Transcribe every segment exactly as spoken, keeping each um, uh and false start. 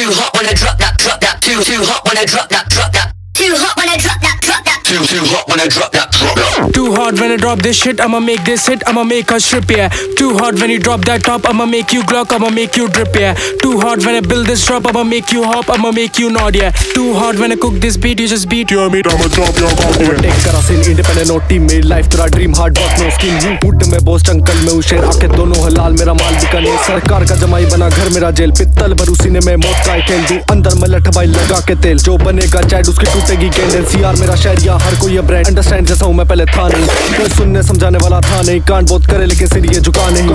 Too hot when I drop that, drop that. Too too hot when I drop that, drop that. Too hot when I drop that, drop that. Too too hot when I drop that, drop that. Too hot when I drop this shit, I'ma make this hit, I'ma make her strip, yeah. Too hot when you drop that top, I'ma make you glock, I'ma make you drip, yeah. Too hot when I build this drop, I'ma make you hop, I'ma make you nod, yeah. Too hot when I cook this beat, you just beat your meat, I'ma drop your cock, yeah. Take Sarasin, independent, no teammate, life तेरा dream, hard work, no scheme. Hoot में boast uncle, मैं उशेर, आँखें दोनों हलाल, मेरा माल बिकाने, सरकार का जमाई बना घर मेरा जेल, पित्तल भरूसी ने मैं मौत का खेल दूँ, अंदर मैं लठबाई लगा के तेल, जो बनेगा चैट उसकी टूटेगी कैंडल, सीआर मेरा शहर या हर कोई ये ब्रांड, अंडरस्टैंड जैसा हूँ मैं पहले था नहीं, कोई सुनने समझाने वाला था नहीं, कान बहुत करे लेकिन सिर ये झुका नहीं।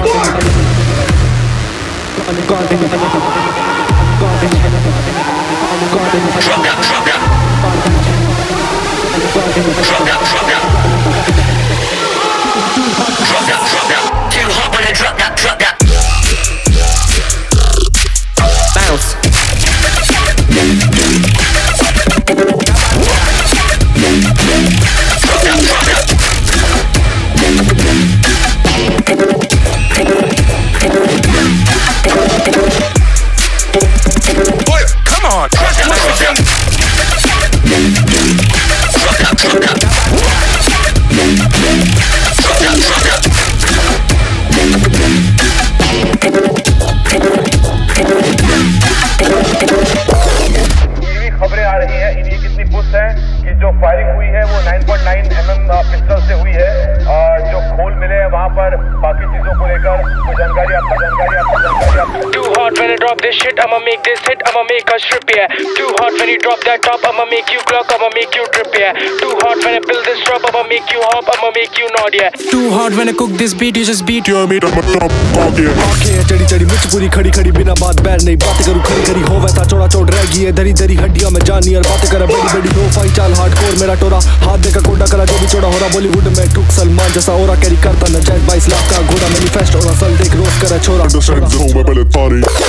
I'ma make this hit, I'ma make her strip, yeah. Too hot when you drop that top, I'ma make you clock, I'ma make you drip, yeah. Too hot when I build this drop, I'ma make you hop, I'ma make you nod, yeah. Too hot when I cook this beat, you just beat your meat, I'ma drop, pop, yeah. आँखें चढ़ी चढ़ी मुझ पूरी खड़ी खड़ी बिना बात बैर नहीं बातें करूँ खड़ी खड़ी हो वैसा चौड़ा चौड़ रह गई है धरी धरी हड्डियाँ में जानी और बातें करा बड़ी बड़ी नो फाई चाल हार्डकोर मेरा टोरा हाथ देखा कोडा करा जो भी चौड़ा हो रहा बॉलीवुड में टुक सलमान जैसा ओरा कैरी करता न जैट बाईस लाख का घोड़ा मैनिफेस्ट और असल देख रोज करा छोरा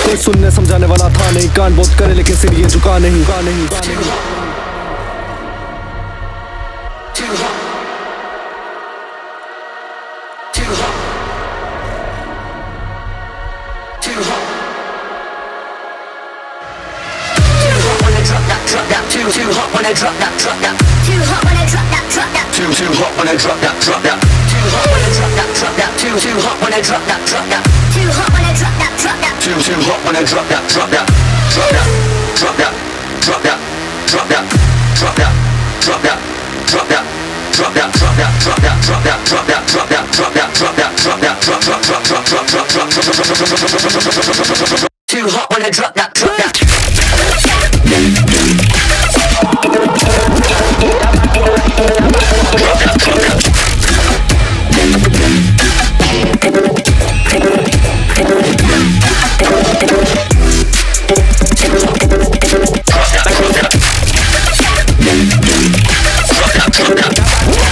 कोई सुनने समझाने वाला था नहीं कान बहुत करे लेकिन सिर ये झुका नहीं झुका नहीं Too too hot when I drop that, drop that, drop that, drop that, drop that, drop that, drop that, drop that, drop that, drop that, drop that, drop that, drop that, drop that, drop that, drop that, drop that, drop that, drop drop drop drop drop drop drop drop drop. Too hot when I drop that, drop that. Drop that, drop that.